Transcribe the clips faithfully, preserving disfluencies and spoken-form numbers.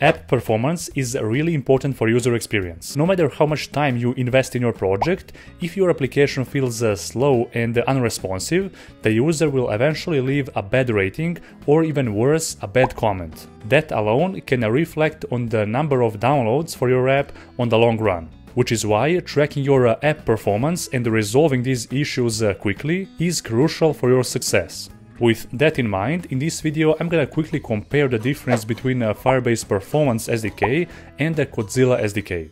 App performance is really important for user experience. No matter how much time you invest in your project, if your application feels uh, slow and unresponsive, the user will eventually leave a bad rating or even worse, a bad comment. That alone can reflect on the number of downloads for your app on the long run. Which is why tracking your uh, app performance and resolving these issues uh, quickly is crucial for your success. With that in mind, in this video I'm gonna quickly compare the difference between uh, Firebase Performance S D K and the Kotzilla S D K.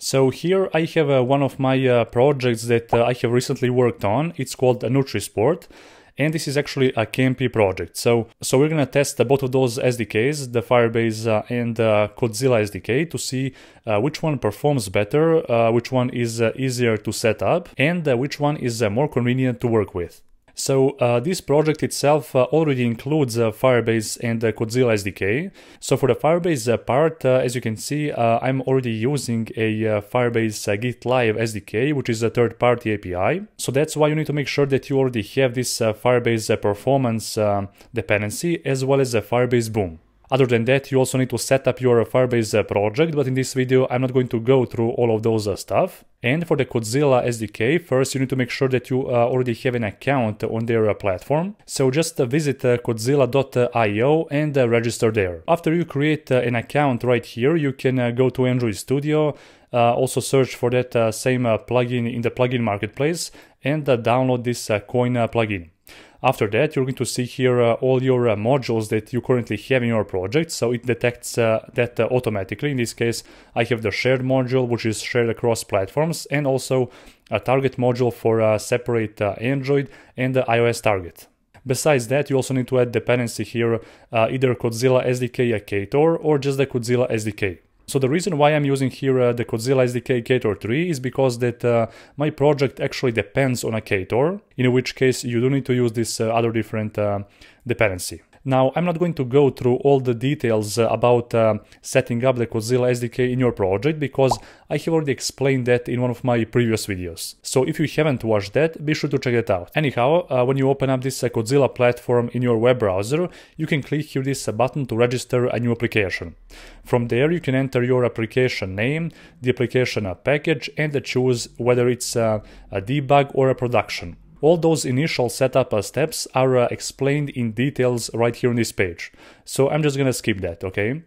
So here I have uh, one of my uh, projects that uh, I have recently worked on. It's called NutriSport. And this is actually a K M P project. So, so we're gonna test both of those S D Ks, the Firebase uh, and uh, Kotzilla S D K, to see uh, which one performs better, uh, which one is uh, easier to set up, and uh, which one is uh, more convenient to work with. So uh, this project itself uh, already includes uh, Firebase and uh, Kotzilla S D K. So for the Firebase uh, part, uh, as you can see, uh, I'm already using a uh, Firebase uh, Git Live S D K, which is a third-party A P I. So that's why you need to make sure that you already have this uh, Firebase uh, performance uh, dependency as well as a Firebase Boom. Other than that, you also need to set up your Firebase project, but in this video I'm not going to go through all of those stuff. And for the Kotzilla S D K, first you need to make sure that you already have an account on their platform. So just visit kotzilla dot i o and register there. After you create an account right here, you can go to Android Studio, also search for that same plugin in the plugin marketplace and download this Coin plugin. After that, you're going to see here uh, all your uh, modules that you currently have in your project, so it detects uh, that uh, automatically. In this case, I have the shared module, which is shared across platforms, and also a target module for a separate uh, Android and uh, iOS target. Besides that, you also need to add dependency here, uh, either Kotzilla S D K uh, Ktor or just the Kotzilla S D K. So the reason why I'm using here uh, the Kotzilla S D K Ktor three is because that uh, my project actually depends on a Ktor, in which case you do need to use this uh, other different uh, dependency. Now, I'm not going to go through all the details uh, about uh, setting up the Kotzilla S D K in your project, because I have already explained that in one of my previous videos. So if you haven't watched that, be sure to check it out. Anyhow, uh, when you open up this uh, Kotzilla platform in your web browser, you can click here this uh, button to register a new application. From there, you can enter your application name, the application package, and choose whether it's a, a debug or a production. All those initial setup steps are explained in details right here on this page. So I'm just gonna skip that, okay?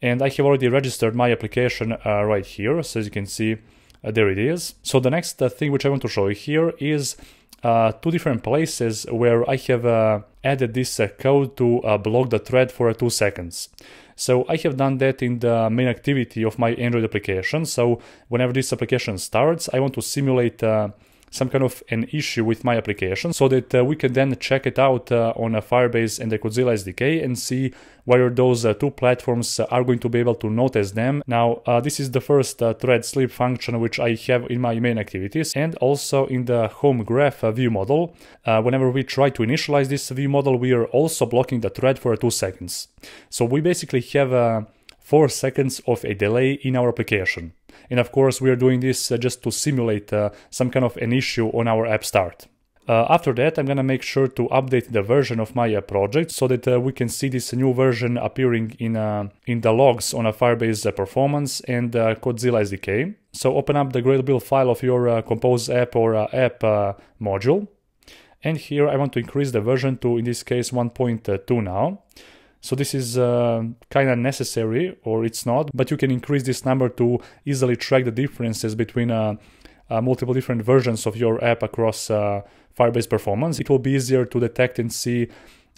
And I have already registered my application uh, right here, so as you can see, uh, there it is. So the next uh, thing which I want to show you here is Uh, two different places where I have uh, added this uh, code to uh, block the thread for uh, two seconds. So I have done that in the main activity of my Android application. So whenever this application starts, I want to simulate uh, some kind of an issue with my application, so that uh, we can then check it out uh, on a Firebase and the Kotzilla S D K and see whether those uh, two platforms are going to be able to notice them. Now, uh, this is the first uh, thread sleep function which I have in my main activities, and also in the home graph uh, view model. Uh, whenever we try to initialize this view model, we are also blocking the thread for two seconds. So we basically have a four seconds of a delay in our application. And of course, we are doing this uh, just to simulate uh, some kind of an issue on our app start. Uh, after that, I'm gonna make sure to update the version of my uh, project, so that uh, we can see this new version appearing in, uh, in the logs on a Firebase uh, Performance and uh, Kotzilla S D K. So open up the Gradle file of your uh, Compose app or uh, app uh, module. And here I want to increase the version to, in this case, one point two now. So this is uh, kind of necessary, or it's not, but you can increase this number to easily track the differences between uh, uh, multiple different versions of your app across uh, Firebase Performance. It will be easier to detect and see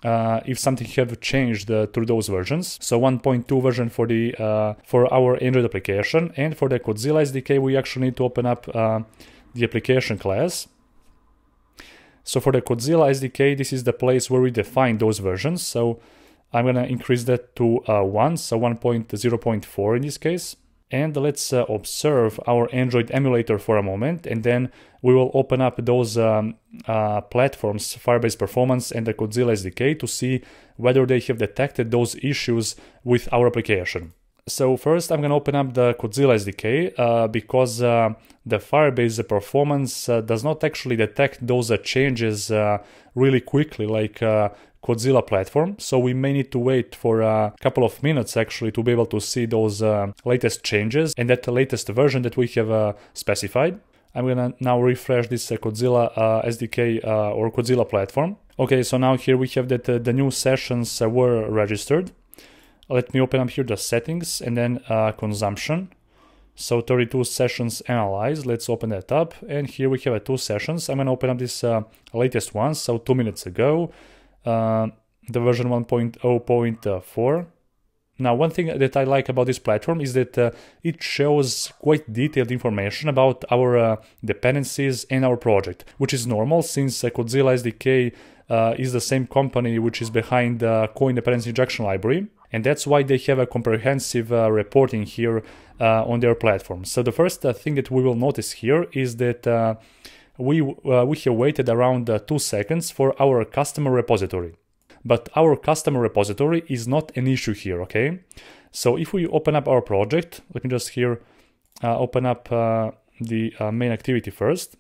uh, if something have changed uh, through those versions. So one point two version for the uh, for our Android application, and for the Kotzilla S D K we actually need to open up uh, the application class. So for the Kotzilla S D K, this is the place where we define those versions. So I'm gonna increase that to uh, one, so one point zero point four in this case. And let's uh, observe our Android emulator for a moment, and then we will open up those um, uh, platforms, Firebase Performance and the Kotzilla S D K, to see whether they have detected those issues with our application. So first I'm going to open up the Kotzilla S D K uh, because uh, the Firebase performance uh, does not actually detect those uh, changes uh, really quickly like uh, Kotzilla platform. So we may need to wait for a couple of minutes actually to be able to see those uh, latest changes and that latest version that we have uh, specified. I'm going to now refresh this uh, Kotzilla uh, S D K uh, or Kotzilla platform. Okay, so now here we have that uh, the new sessions uh, were registered. Let me open up here the settings and then uh, consumption. So thirty-two sessions analyzed. Let's open that up. And here we have uh, two sessions. I'm going to open up this uh, latest one. So two minutes ago, uh, the version one point oh point four. Now, one thing that I like about this platform is that uh, it shows quite detailed information about our uh, dependencies and our project, which is normal since uh, Kotzilla S D K uh, is the same company which is behind the uh, Coin Dependency Injection Library. And that's why they have a comprehensive uh, reporting here uh, on their platform. So the first uh, thing that we will notice here is that uh, we, uh, we have waited around uh, two seconds for our customer repository. But our customer repository is not an issue here, okay? So if we open up our project, let me just here uh, open up uh, the uh, main activity first.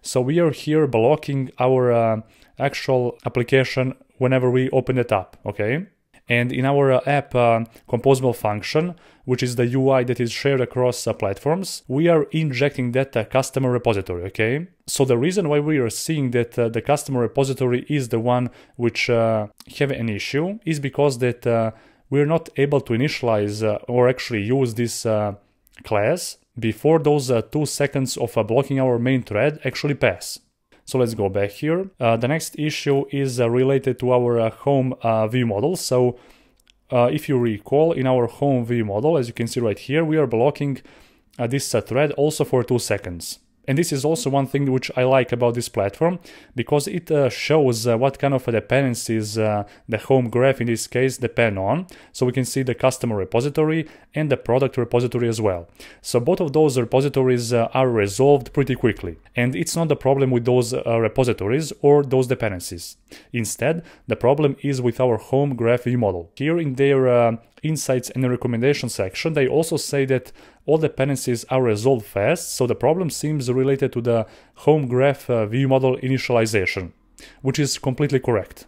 So we are here blocking our uh, actual application whenever we open it up, okay? And in our uh, app uh, composable function, which is the U I that is shared across uh, platforms, we are injecting that uh, customer repository, okay? So the reason why we are seeing that uh, the customer repository is the one which uh, have an issue is because that uh, we're not able to initialize uh, or actually use this uh, class before those uh, two seconds of uh, blocking our main thread actually pass. So let's go back here. Uh, the next issue is uh, related to our uh, home uh, view model. So uh, if you recall, in our home view model, as you can see right here, we are blocking uh, this uh, thread also for two seconds. And this is also one thing which I like about this platform, because it uh, shows uh, what kind of dependencies uh, the home graph in this case depend on. So we can see the customer repository and the product repository as well. So both of those repositories uh, are resolved pretty quickly. And it's not the problem with those uh, repositories or those dependencies. Instead, the problem is with our home graph view model. Here in their uh, insights and recommendations section, they also say that all dependencies are resolved fast, so the problem seems related to the home graph uh, view model initialization, which is completely correct.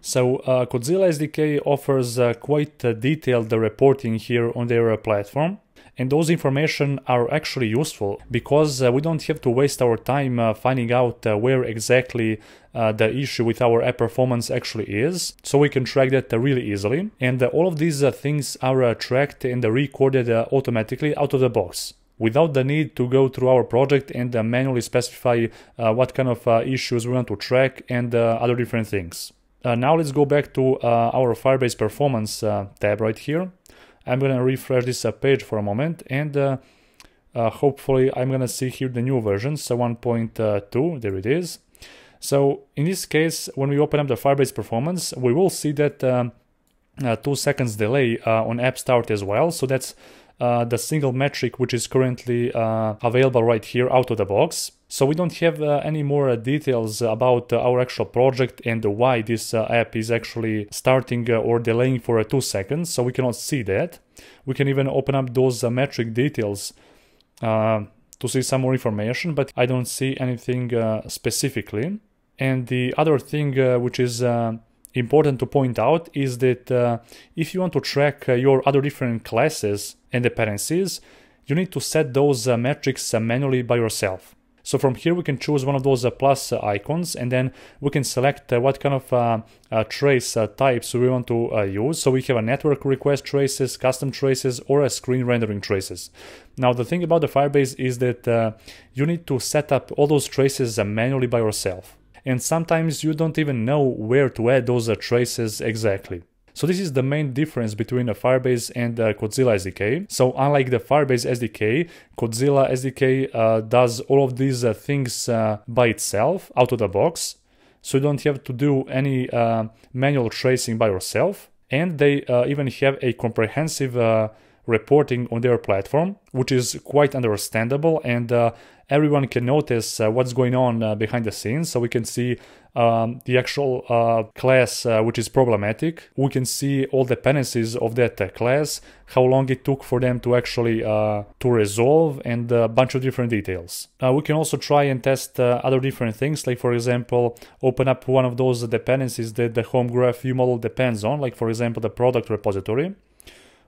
So uh, Kotzilla S D K offers uh, quite uh, detailed reporting here on their uh, platform, and those information are actually useful because uh, we don't have to waste our time uh, finding out uh, where exactly uh, the issue with our app performance actually is, so we can track that uh, really easily. And uh, all of these uh, things are uh, tracked and uh, recorded uh, automatically out of the box, without the need to go through our project and uh, manually specify uh, what kind of uh, issues we want to track and uh, other different things. Uh, now let's go back to uh, our Firebase Performance uh, tab right here. I'm going to refresh this uh, page for a moment, and uh, uh, hopefully I'm going to see here the new version, so one point two, there it is. So in this case, when we open up the Firebase Performance, we will see that um, uh, two seconds delay uh, on app start as well, so that's Uh, the single metric which is currently uh, available right here out of the box. So we don't have uh, any more uh, details about uh, our actual project and why this uh, app is actually starting uh, or delaying for uh, two seconds, so we cannot see that. We can even open up those uh, metric details uh, to see some more information, but I don't see anything uh, specifically. And the other thing uh, which is uh, important to point out is that uh, if you want to track uh, your other different classes and dependencies, you need to set those uh, metrics uh, manually by yourself. So from here we can choose one of those uh, plus uh, icons, and then we can select uh, what kind of uh, uh, trace uh, types we want to uh, use. So we have a network request traces, custom traces, or a screen rendering traces. Now the thing about the Firebase is that uh, you need to set up all those traces uh, manually by yourself. And sometimes you don't even know where to add those uh, traces exactly. So this is the main difference between the Firebase and the Kotzilla S D K. So unlike the Firebase S D K, Kotzilla S D K uh, does all of these uh, things uh, by itself, out of the box. So you don't have to do any uh, manual tracing by yourself. And they uh, even have a comprehensive uh, reporting on their platform, which is quite understandable and uh, everyone can notice uh, what's going on uh, behind the scenes. So we can see um, the actual uh, class uh, which is problematic. We can see all dependencies of that uh, class, how long it took for them to actually uh, to resolve, and a bunch of different details. Uh, we can also try and test uh, other different things, like for example, open up one of those dependencies that the home graph view model depends on, like for example the product repository.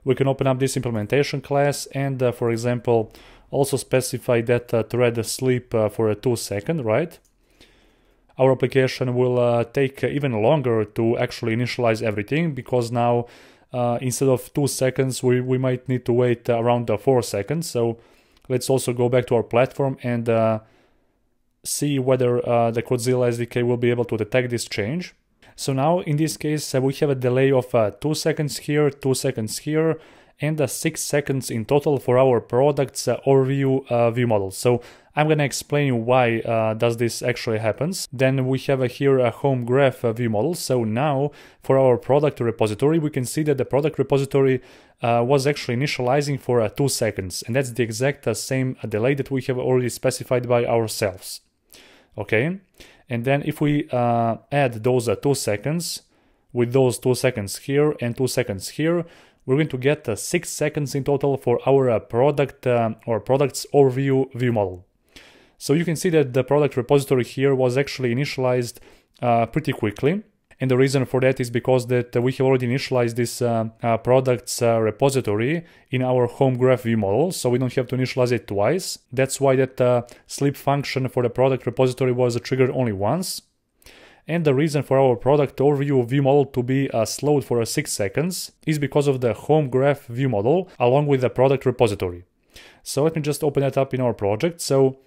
We can open up this implementation class and uh, for example also specify that uh, thread sleep uh, for a two second, right? Our application will uh, take even longer to actually initialize everything, because now uh, instead of two seconds we, we might need to wait around uh, four seconds. So let's also go back to our platform and uh, see whether uh, the Kotzilla S D K will be able to detect this change. So now in this case uh, we have a delay of uh, two seconds here, two seconds here, and uh, six seconds in total for our products uh, overview uh, view model. So I'm gonna explain why uh, does this actually happens. Then we have uh, here a home graph uh, view model. So now for our product repository, we can see that the product repository uh, was actually initializing for uh, two seconds, and that's the exact uh, same uh, delay that we have already specified by ourselves. Okay. And then if we uh, add those uh, two seconds with those two seconds here and two seconds here, we're going to get uh, six seconds in total for our uh, product um, or products overview view model. So you can see that the product repository here was actually initialized uh, pretty quickly. And the reason for that is because that we have already initialized this uh, uh, products uh, repository in our home graph view model, so we don't have to initialize it twice. That's why that uh, sleep function for the product repository was triggered only once. And the reason for our product overview view model to be uh, slowed for uh, six seconds is because of the home graph view model along with the product repository. So let me just open that up in our project. So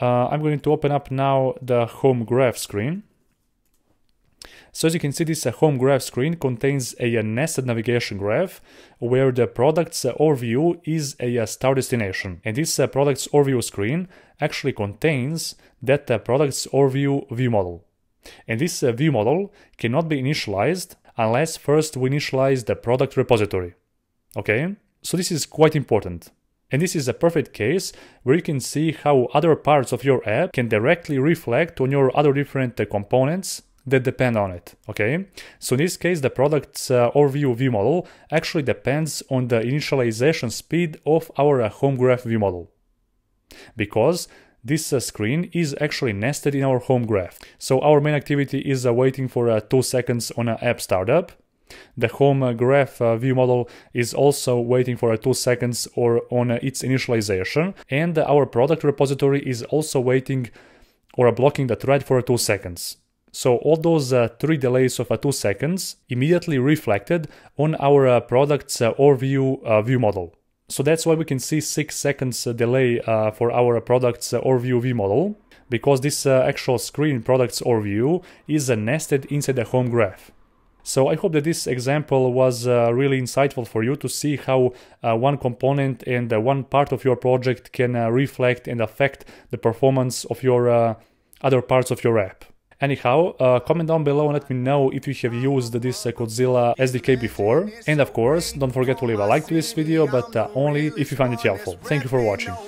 uh, I'm going to open up now the home graph screen. So as you can see, this home graph screen contains a nested navigation graph where the products overview is a start destination. And this products overview screen actually contains that products overview view model. And this view model cannot be initialized unless first we initialize the product repository. Okay? So this is quite important. And this is a perfect case where you can see how other parts of your app can directly reflect on your other different components that depend on it, okay? So in this case, the products uh, overview view model actually depends on the initialization speed of our uh, home graph view model, because this uh, screen is actually nested in our home graph. So our main activity is uh, waiting for uh, two seconds on an app startup. The home uh, graph uh, view model is also waiting for uh, two seconds or on uh, its initialization, and uh, our product repository is also waiting or uh, blocking the thread for uh, two seconds. So all those uh, three delays of uh, two seconds immediately reflected on our uh, products uh, overview uh, view model. So that's why we can see six seconds uh, delay uh, for our products uh, overview view model, because this uh, actual screen products overview is uh, nested inside the home graph. So I hope that this example was uh, really insightful for you to see how uh, one component and uh, one part of your project can uh, reflect and affect the performance of your uh, other parts of your app. Anyhow, uh, comment down below and let me know if you have used this uh, Kotzilla S D K before. And of course, don't forget to leave a like to this video, but uh, only if you find it helpful. Thank you for watching.